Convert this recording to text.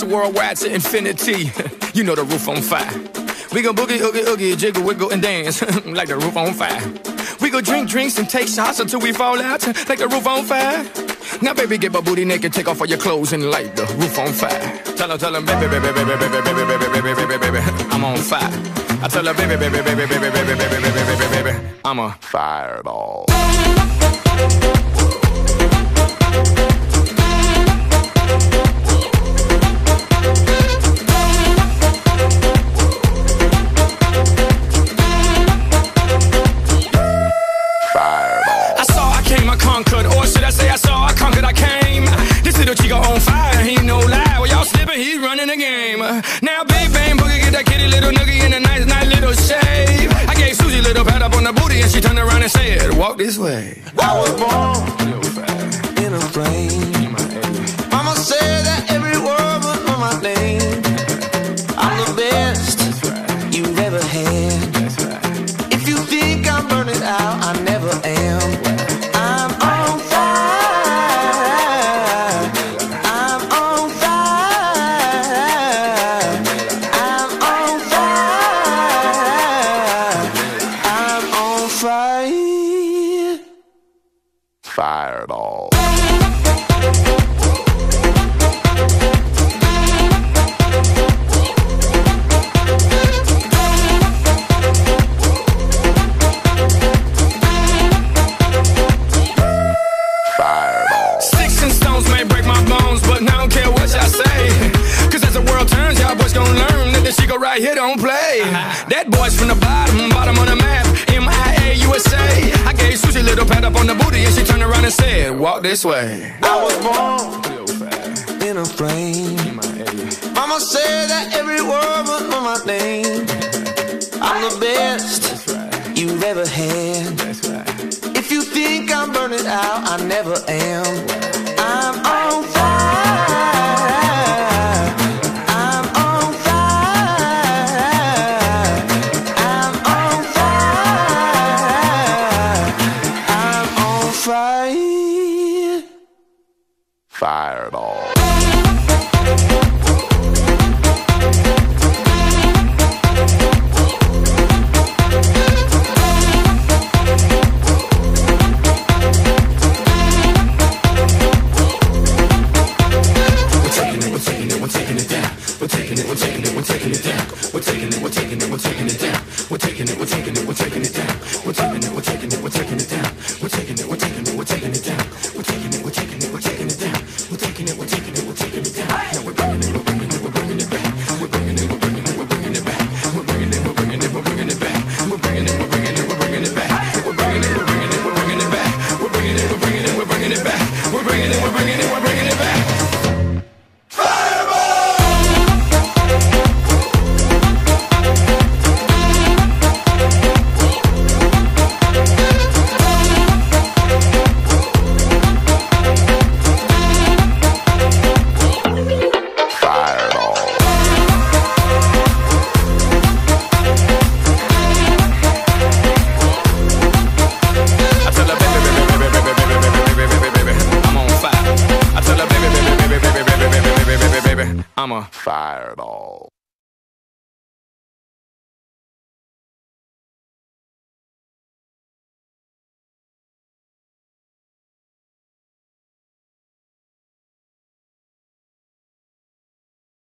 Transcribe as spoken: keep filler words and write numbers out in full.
That's a worldwide to infinity. You know the roof on fire. We gon' boogie, oogie, oogie, jiggle, wiggle, and dance like the roof on fire. We gon' drink drinks and take shots until we fall out like the roof on fire. Now, baby, get my booty naked, take off all your clothes and light the roof on fire. Tell her, tell her, baby, baby, baby, baby, baby, baby, baby, baby, baby, I'm on fire. I tell her, baby, baby, baby, baby, baby, baby, baby, baby, baby, I'm a fireball. Now big bang boogie, get that kitty little noogie in a nice, nice little shave. I gave Susie a little pat up on the booty and she turned around and said, walk this way. I was born in a plane. Mama said that every word was on my name. I'm the best you've ever had. If you think I'm burning out, I never am. Here don't play. Uh-huh. That boy's from the bottom, bottom on the map. M I A U S A. I gave Susie a little pat up on the booty and she turned around and said, walk this way. I was born in a plane. Mama said that every word was on my name. I'm the best right. you've ever had. That's right. If you think I'm burning out, I never am. I'm on fire. Fireball. I'm a fireball.